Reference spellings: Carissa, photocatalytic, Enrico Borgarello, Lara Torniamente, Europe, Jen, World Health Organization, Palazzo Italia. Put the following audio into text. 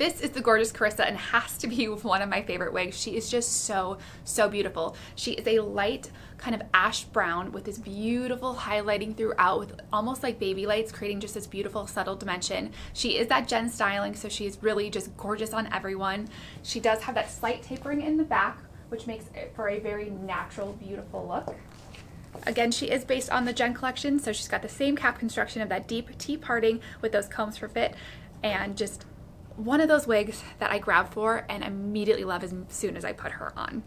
This is the gorgeous Carissa and has to be one of my favorite wigs. She is just so beautiful. She is a light kind of ash brown with this beautiful highlighting throughout with almost like baby lights, creating just this beautiful subtle dimension. She is that Jen styling, so she is really just gorgeous on everyone. She does have that slight tapering in the back, which makes it for a very natural, beautiful look. Again, she is based on the Jen collection, so she's got the same cap construction of that deep T parting with those combs for fit, and just one of those wigs that I grabbed for and immediately love as soon as I put her on.